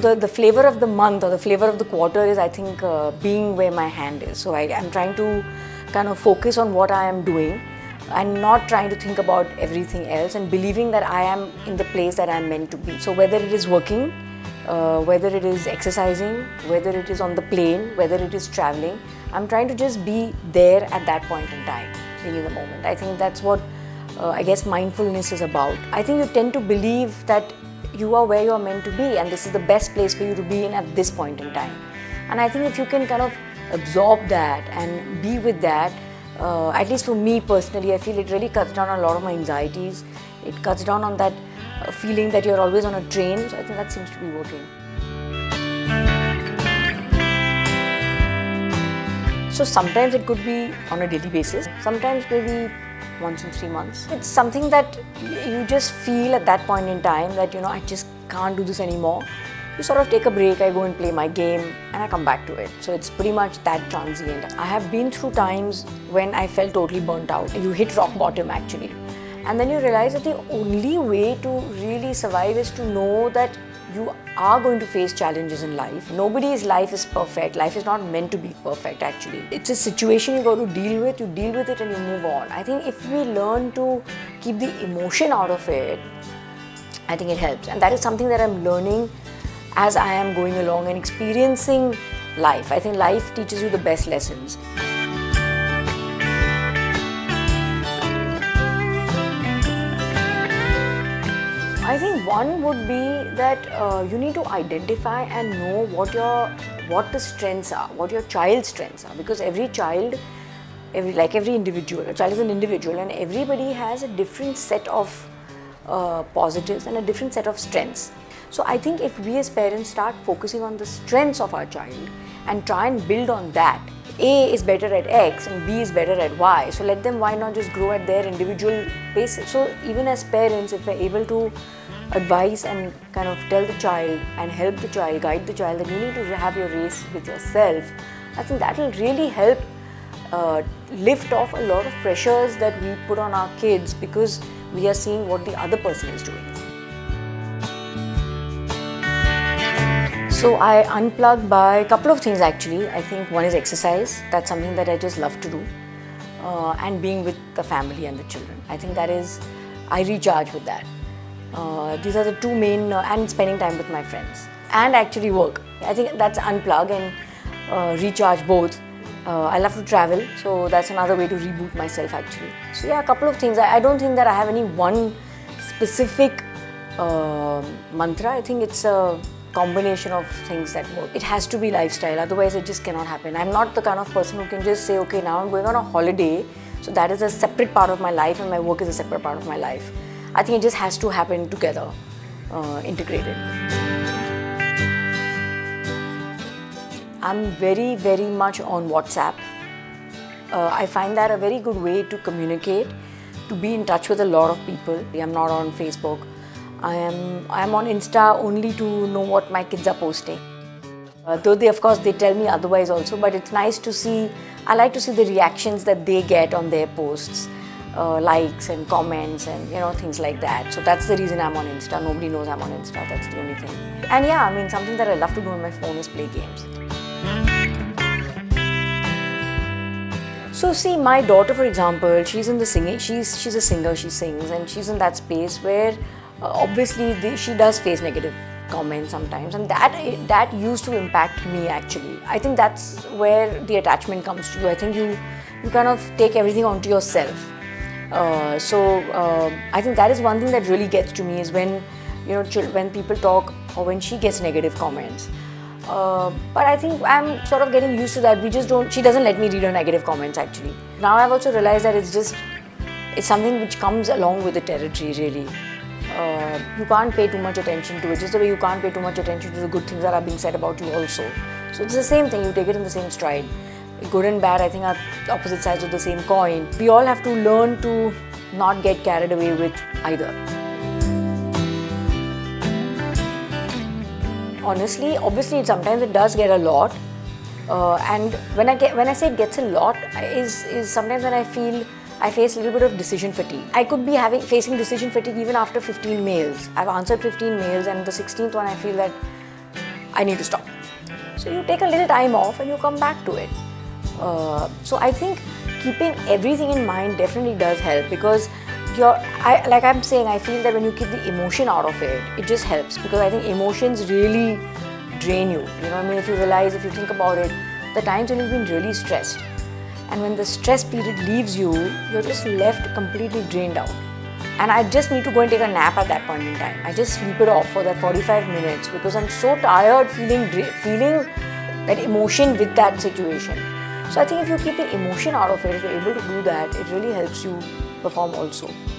So the flavor of the month or the flavor of the quarter is, I think, being where my hand is. So I'm trying to kind of focus on what I am doing and not trying to think about everything else, and believing that I am in the place that I'm meant to be. So whether it is working, whether it is exercising, whether it is on the plane, whether it is traveling, I'm trying to just be there at that point in time, being in the moment. I think that's what I guess mindfulness is about. I think you tend to believe that you are where you are meant to be, and this is the best place for you to be in at this point in time. And I think if you can kind of absorb that and be with that, at least for me personally, I feel it really cuts down on a lot of my anxieties. It cuts down on that feeling that you're always on a train. So I think that seems to be working. So sometimes it could be on a daily basis, sometimes maybe once in 3 months. It's something that you just feel at that point in time that, you know, I just can't do this anymore. You sort of take a break, I go and play my game, and I come back to it. So it's pretty much that transient. I have been through times when I felt totally burnt out. You hit rock bottom actually. And then you realize that the only way to really survive is to know that you are going to face challenges in life. Nobody's life is perfect. Life is not meant to be perfect actually. It's a situation you got to deal with. You deal with it and you move on. I think if we learn to keep the emotion out of it, I think it helps. And that is something that I'm learning as I am going along and experiencing life. I think life teaches you the best lessons. I think one would be that you need to identify and know what the strengths are, what your child's strengths are, because every child, like every individual, a child is an individual, and everybody has a different set of positives and a different set of strengths. So I think if we as parents start focusing on the strengths of our child and try and build on that, A is better at X and B is better at Y, so let them, why not just grow at their individual paces. So even as parents, if we're able to advise and kind of tell the child and help the child, guide the child, that you need to have your race with yourself, I think that will really help lift off a lot of pressures that we put on our kids, because we are seeing what the other person is doing. So I unplug by a couple of things actually. I think one is exercise. That's something that I just love to do. And being with the family and the children. I think that is, I recharge with that. These are the two main, and spending time with my friends. And actually work. I think that's unplug and recharge both. I love to travel, so that's another way to reboot myself actually. So yeah, a couple of things. I don't think that I have any one specific mantra. I think it's a combination of things that work. It has to be lifestyle, otherwise it just cannot happen. I'm not the kind of person who can just say, okay, now I'm going on a holiday, so that is a separate part of my life and my work is a separate part of my life. I think it just has to happen together, integrated. I'm very, very much on WhatsApp. I find that a very good way to communicate, to be in touch with a lot of people. I'm not on Facebook. I am on Insta only to know what my kids are posting. Though of course they tell me otherwise also, but it's nice to see. I like to see the reactions that they get on their posts, likes and comments and, you know, things like that. So that's the reason I'm on Insta. Nobody knows I'm on Insta. That's the only thing. And yeah, I mean, something that I love to do on my phone is play games. So see, my daughter, for example, she's in the singing. She's a singer. She sings, and she's in that space where. Obviously, she does face negative comments sometimes, and that used to impact me actually. I think that's where the attachment comes to you. I think you kind of take everything onto yourself. So I think that is one thing that really gets to me, is when, you know, when people talk or when she gets negative comments. But I think I'm sort of getting used to that. She doesn't let me read her negative comments actually. Now I've also realized that it's something which comes along with the territory really. You can't pay too much attention to it, just the way you can't pay too much attention to the good things that are being said about you also. So it's the same thing, you take it in the same stride. Good and bad, I think, are opposite sides of the same coin. We all have to learn to not get carried away with either. Honestly, obviously, sometimes it does get a lot. And when I say it gets a lot, is sometimes when I feel I face a little bit of decision fatigue. I could be facing decision fatigue even after 15 mails. I've answered 15 mails, and the 16th one I feel that I need to stop. So you take a little time off and you come back to it. So I think keeping everything in mind definitely does help, because like I'm saying, I feel that when you keep the emotion out of it, it just helps, because I think emotions really drain you. You know what I mean? If you realize, if you think about it, the times when you've been really stressed, and when the stress period leaves you, you're just left completely drained out. And I just need to go and take a nap at that point in time. I just sleep it off for that 45 minutes because I'm so tired feeling that emotion with that situation. So I think if you keep the emotion out of it, if you're able to do that, it really helps you perform also.